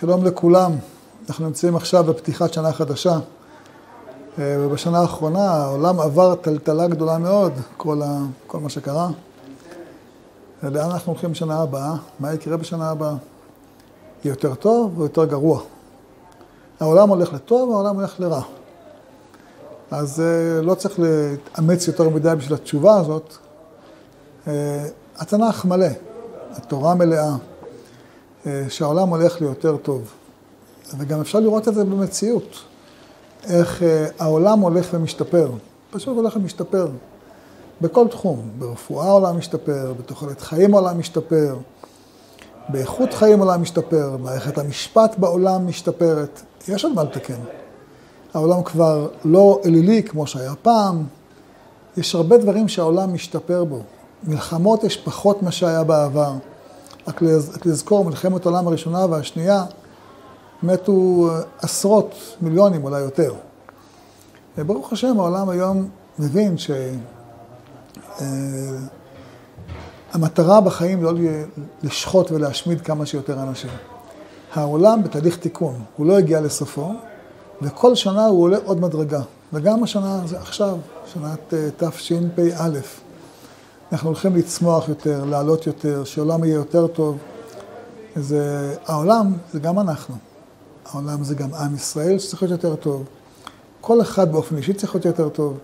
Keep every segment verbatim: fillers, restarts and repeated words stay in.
שלום לכולם, אנחנו נמצאים עכשיו בפתיחת שנה חדשה, ובשנה האחרונה העולם עבר טלטלה גדולה מאוד, כל, ה... כל מה שקרה. לאן אנחנו הולכים בשנה הבאה? מה יקרה בשנה הבאה? יהיה יותר טוב או יותר גרוע? העולם הולך לטוב, העולם הולך לרע. אז לא צריך להתאמץ יותר מדי בשביל התשובה הזאת. התנ"ך מלא, התורה מלאה, שהעולם הולך ליותר טוב. וגם אפשר לראות את זה במציאות, איך העולם הולך ומשתפר, פשוט הולך ומשתפר, בכל תחום, ברפואה העולם משתפר, בתוחלת חיים העולם משתפר, באיכות חיים העולם משתפר, מערכת המשפט בעולם משתפרת, יש עוד מה לתקן. העולם כבר לא אלילי כמו שהיה פעם, יש הרבה דברים שהעולם משתפר בו, מלחמות יש פחות מה שהיה בעבר, רק לזכור, מלחמת העולם הראשונה והשנייה, מתו עשרות מיליונים, אולי יותר. ברוך השם, העולם היום מבין שהמטרה בחיים לא לשחוט ולהשמיד כמה שיותר אנשים. העולם בתהליך תיקון, הוא לא הגיע לסופו, וכל שנה הוא עולה עוד מדרגה. וגם השנה זה עכשיו, שנת תשפ"א. אנחנו הולכים לצמוח יותר, לעלות יותר, שהעולם יהיה יותר טוב. זה, העולם זה גם אנחנו. העולם זה גם עם ישראל שצריך להיות יותר טוב. כל אחד באופן אישי צריך להיות יותר טוב.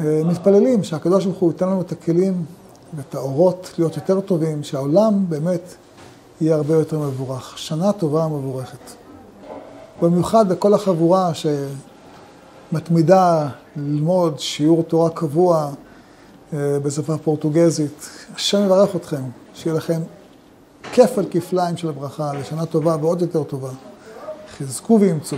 מתפללים שהקדוש ברוך הוא ייתן לנו את הכלים ואת האורות להיות יותר טובים, שהעולם באמת יהיה הרבה יותר מבורך. שנה טובה ומבורכת. במיוחד לכל החבורה שמתמידה ללמוד שיעור תורה קבוע, בשפה פורטוגזית. השם יברך אתכם, שיהיה לכם כפל כפליים של הברכה, לשנה טובה ועוד יותר טובה. חזקו ואמצו.